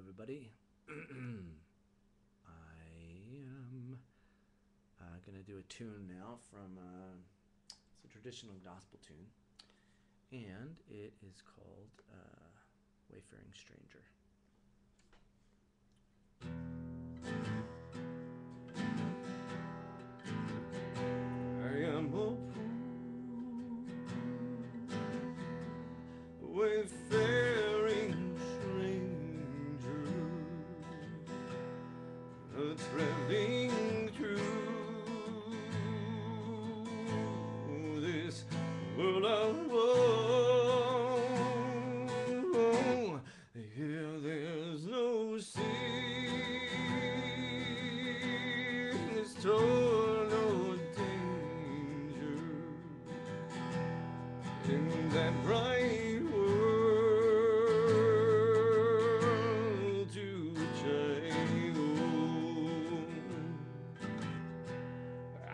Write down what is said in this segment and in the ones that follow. everybody. I am gonna do a tune now from it's a traditional gospel tune, and it is called Wayfaring Stranger. I am a poor wayfaring stranger, traveling through this world of woe. Here there's no sea, it's in that bright world to child,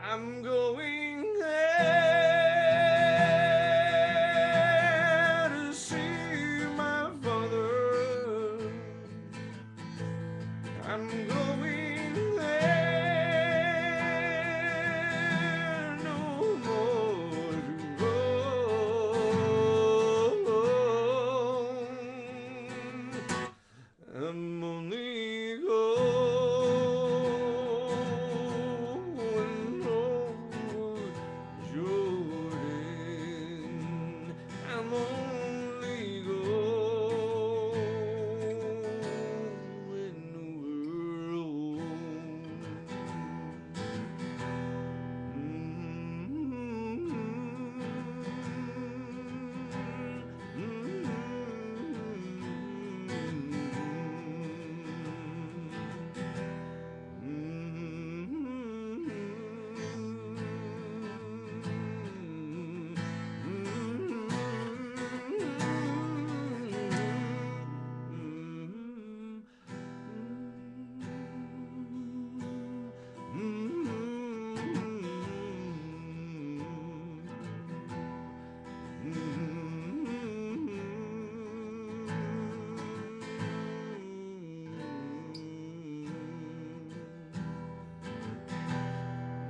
I'm going there to see my father. I'm going there no more to go. I'm only going over Jordan. I'm only going over Rome.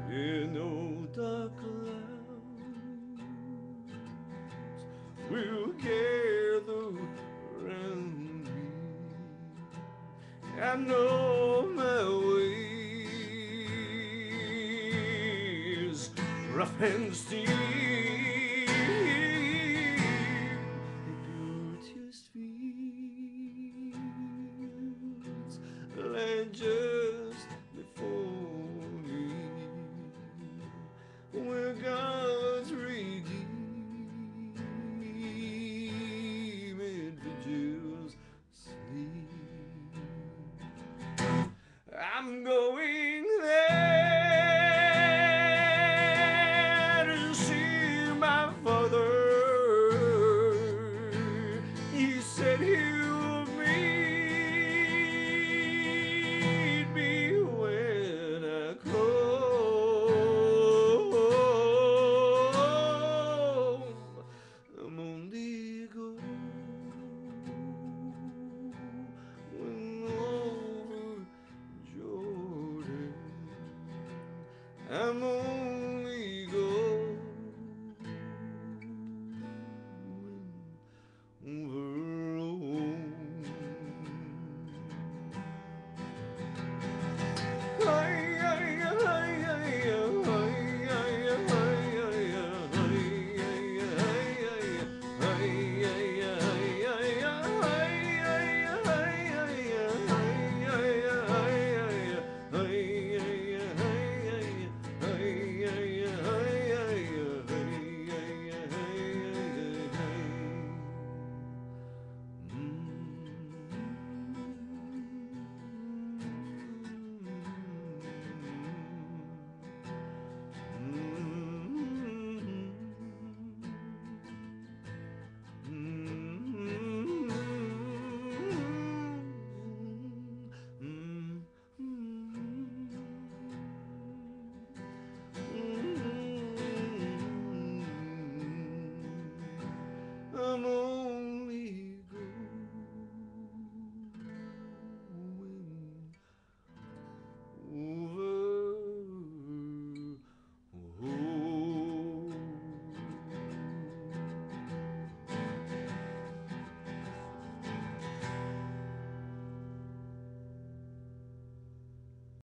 In all the clouds will gather around me. I know my way is rough and steep.